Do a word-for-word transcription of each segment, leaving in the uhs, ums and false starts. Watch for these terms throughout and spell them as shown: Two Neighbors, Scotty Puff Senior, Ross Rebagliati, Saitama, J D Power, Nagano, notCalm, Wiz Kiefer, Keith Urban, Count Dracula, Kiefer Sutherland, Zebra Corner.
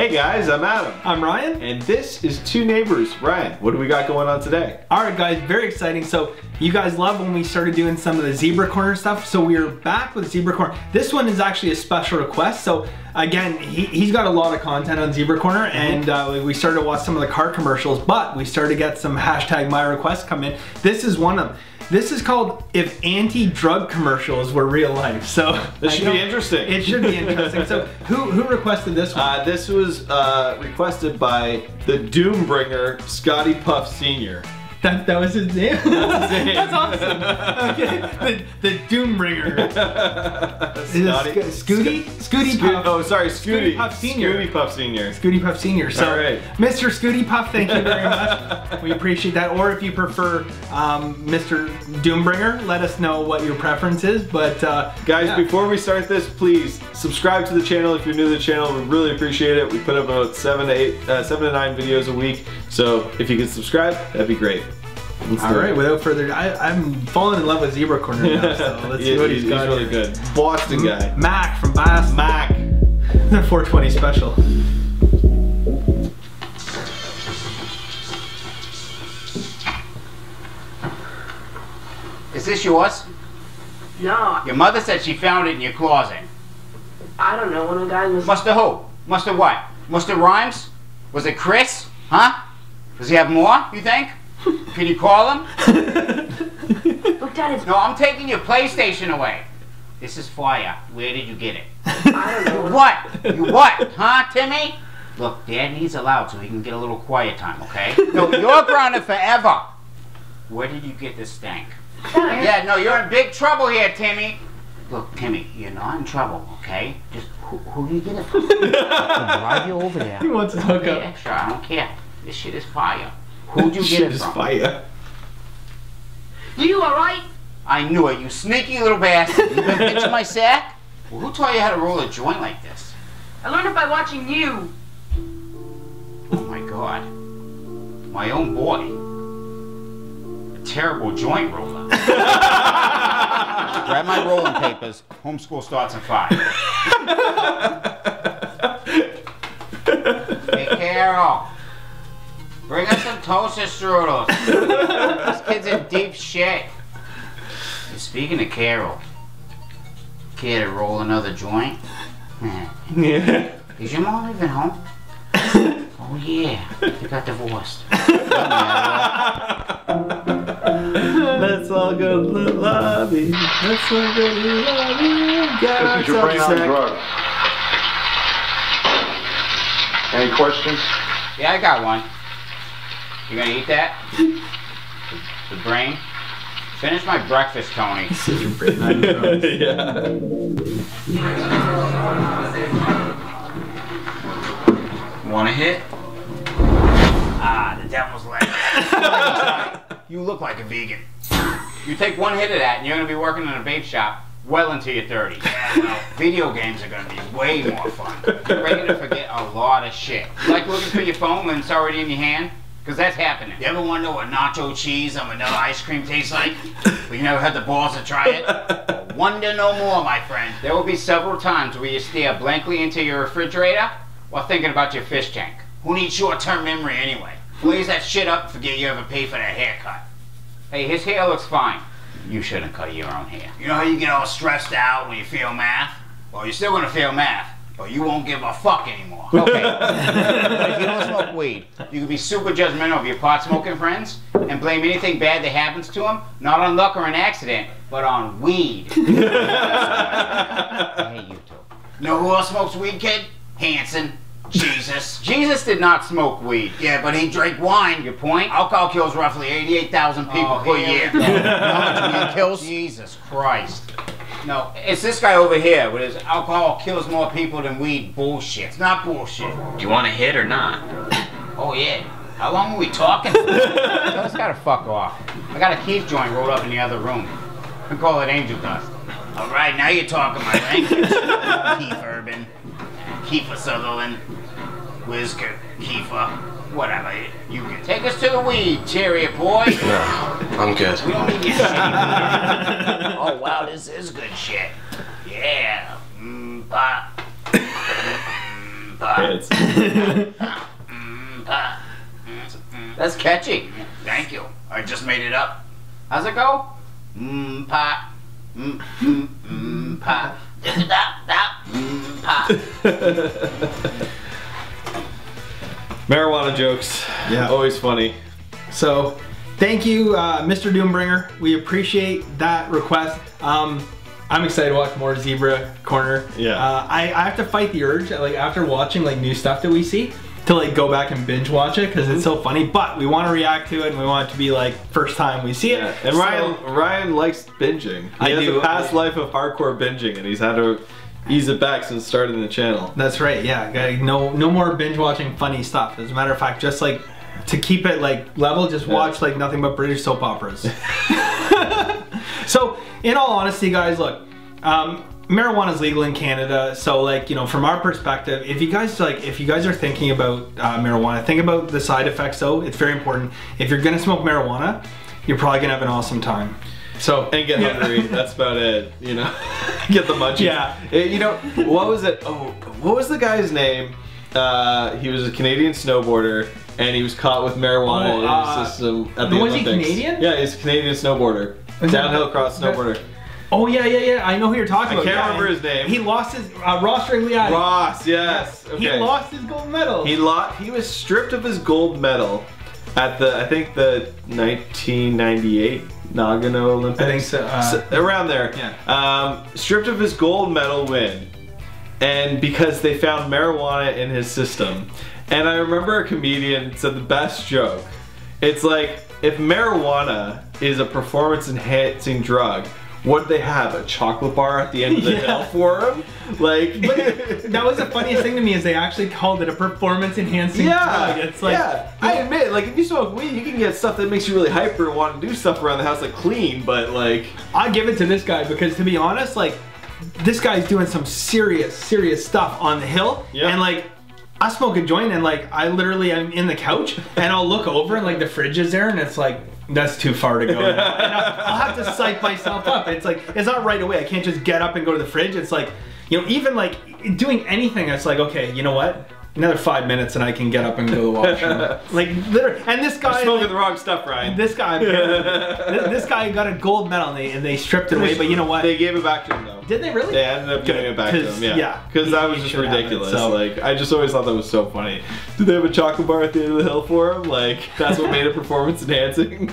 Hey guys, I'm Adam. I'm Ryan. And this is Two Neighbors. Ryan, what do we got going on today? Alright guys, very exciting. So you guys love when we started doing some of the Zebra Corner stuff. So we are back with Zebra Corner. This one is actually a special request. So again, he, he's got a lot of content on Zebra Corner, and uh, we started to watch some of the car commercials, but we started to get some hashtag my requests come in. This is one of them. This is called If Anti-Drug Commercials Were Real Life. So this should be interesting. It should be interesting. So who who requested this one? Uh, this was uh, requested by the Doombringer, Scotty Puff Senior. That, that was his name? That's his name. That's awesome. Okay. The, the Doombringer. Scotty. Sc Scooty? Scooty Sco Puff. Oh, sorry, Scooty. Scooty Puff Senior. Scooty Puff Senior. Scooty Puff Senior. So, all right. Mister Scooty Puff, thank you very much. We appreciate that. Or if you prefer um, Mister Doombringer, let us know what your preference is. But uh, guys, yeah. Before we start this, please subscribe to the channel if you're new to the channel. We really appreciate it. We put up about seven to eight, uh, seven to nine videos a week. So if you could subscribe, that'd be great. Let's All right, it. without further ado, I'm falling in love with Zebra Corner now, so let's yeah, see what he's, he's got. He's really good. Boston guy. Mac from Boston. Mac. The four twenty special. Is this yours? No. Your mother said she found it in your closet. I don't know, one of the guys was... Musta who? Musta what? Musta Rhymes? Was it Chris? Huh? Does he have more, you think? Can you call him? Look, Dad, it's... No, I'm taking your PlayStation away. This is fire. Where did you get it? I don't know. What? You what? Huh, Timmy? Look, Dad needs a loud so he can get a little quiet time, okay? No, you're grounded forever. Where did you get this stank? Yeah, no, you're in big trouble here, Timmy. Look, Timmy, you're not in trouble, okay? Just, who, who do you get it from? I'll drive you over there. He wants to hook up. Extra, I don't care. This shit is fire. Who'd you get it from? Fire. You alright? I knew it, you sneaky little bastard. You been bitching my sack? Well, who taught you how to roll a joint like this? I learned it by watching you. Oh my god. My own boy. A terrible joint roller. Grab my rolling papers. Homeschool starts at five. Hey, Carol. Bring us some toaster strudels. This kid's in deep shit. Speaking of Carol, care to roll another joint? Yeah. Is your mom even home? Oh yeah, they got divorced. Let's all go to the lobby. Let's all go to the lobby. Got this is your brain on drugs. Any questions? Yeah, I got one. You gonna eat that? The, the brain? Finish my breakfast, Tony. This is your brain. I know. Yeah. Wanna hit? Ah, the devil's leg. You look like a vegan. You take one hit of that and you're gonna be working in a vape shop well into your thirties. Yeah, well, video games are gonna be way more fun. You're ready to forget a lot of shit. You like looking for your phone when it's already in your hand? Because that's happening. You ever want to know what nacho cheese and vanilla ice cream tastes like? But you never had the balls to try it? Well, wonder no more, my friend. There will be several times where you stare blankly into your refrigerator while thinking about your fish tank. Who needs short-term memory anyway? Blaze that shit up and forget you ever paid for that haircut. Hey, his hair looks fine. You shouldn't cut your own hair. You know how you get all stressed out when you fail math? Well, you're still going to fail math. Or you won't give a fuck anymore. Okay. But if you don't smoke weed, you can be super judgmental of your pot-smoking friends and blame anything bad that happens to them, not on luck or an accident, but on weed. I hate you two. Know who else smokes weed, kid? Hanson. Jesus. Jesus did not smoke weed. Yeah, but he drank wine. Your point? Alcohol kills roughly eighty-eight thousand people oh, per year. You know how much weed kills? Jesus Christ. No, it's this guy over here with his alcohol kills more people than weed bullshit. It's not bullshit. Do you want to hit or not? Oh, yeah. How long are we talking? I just gotta fuck off. I got a Keith joint rolled up in the other room. We call it angel dust. All right, now you're talking my language. Keith Urban, Kiefer Sutherland, Wiz Kiefer. Whatever, you can take us to the weed, cheerio boy. No, I'm good. We don't need your shit. Oh wow, this is good shit. Yeah. Mm, bah. Mm, Heads. That's catchy. Thank you. I just made it up. How's it go? Mmm pa. Mmm mmm mmm pa. Mmm pa. Marijuana jokes. Yeah. Always funny. So, thank you, uh, Mister Doombringer. We appreciate that request. Um, I'm excited to watch more Zebra Corner. Yeah. Uh, I, I have to fight the urge, like after watching like new stuff that we see, to like go back and binge watch it because it's so funny. But we want to react to it and we want it to be like first time we see it. Yeah. And so, Ryan Ryan likes binging. He I has do. a past life of hardcore binging, and he's had to ease it back since starting the channel. That's right. Yeah. No no more binge watching funny stuff. As a matter of fact, just like to keep it like level, just watch yeah. like nothing but British soap operas. So, in all honesty, guys, look, um, marijuana is legal in Canada. So, like, you know, from our perspective, if you guys like, if you guys are thinking about uh, marijuana, think about the side effects. Though it's very important. If you're gonna smoke marijuana, you're probably gonna have an awesome time. So and get yeah. hungry. That's about it. You know, get the munchies. Yeah. It, you know, what was it? Oh, what was the guy's name? Uh, he was a Canadian snowboarder, and he was caught with marijuana oh, in his uh, system at the was Olympics. Was he Canadian? Yeah, he's a Canadian snowboarder. Downhill cross snowboarder. Oh yeah, yeah, yeah. I know who you're talking about. I can't yeah. remember his name. He lost his uh, Ross Rebagliati. Ross, yes. Okay. He lost his gold medal. He lost. He was stripped of his gold medal at the I think the nineteen ninety-eight Nagano Olympics. I think so. Uh, so around there. Yeah. Um, stripped of his gold medal win, and because they found marijuana in his system, and I remember a comedian said the best joke. It's like, if marijuana is a performance-enhancing drug, what do they have? A chocolate bar at the end of the yeah. hill for them? Like, but that was the funniest thing to me is they actually called it a performance-enhancing yeah, drug. It's like, yeah, I admit, like if you smoke weed, you can get stuff that makes you really hyper and want to do stuff around the house, like clean. But like, I give it to this guy because, to be honest, like this guy's doing some serious, serious stuff on the hill, yep. and like. I smoke a joint and like I literally am in the couch and I'll look over and like the fridge is there and it's like that's too far to go. And I'll, I'll have to psych myself up. It's like it's not right away. I can't just get up and go to the fridge. It's like, you know, even like doing anything. It's like, okay, you know what? Another five minutes and I can get up and go to the washroom. Like literally, and this guy I'm smoking like, the wrong stuff, Ryan. This guy, this, this guy got a gold medal and they, and they stripped it away. But you know what? They gave it back to him though. Did they really? They ended up giving it back to them, yeah. Because yeah, that was just ridiculous. It, so. Like, I just always thought that was so funny. Did they have a chocolate bar at the end of the hill for them? Like, that's what made it performance enhancing.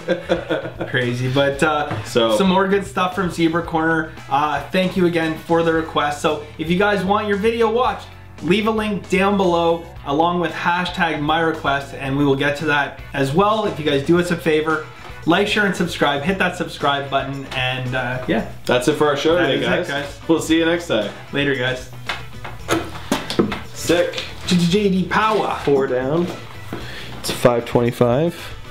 Crazy, but uh, so. some more good stuff from Zebra Corner. Uh, thank you again for the request. So if you guys want your video watched, leave a link down below along with hashtag my request and we will get to that as well. If you guys do us a favor, like, share, and subscribe. Hit that subscribe button, and uh, yeah. That's it for our show today, guys. guys. We'll see you next time. Later, guys. Sick. J J D Power. Four down. It's five twenty-five.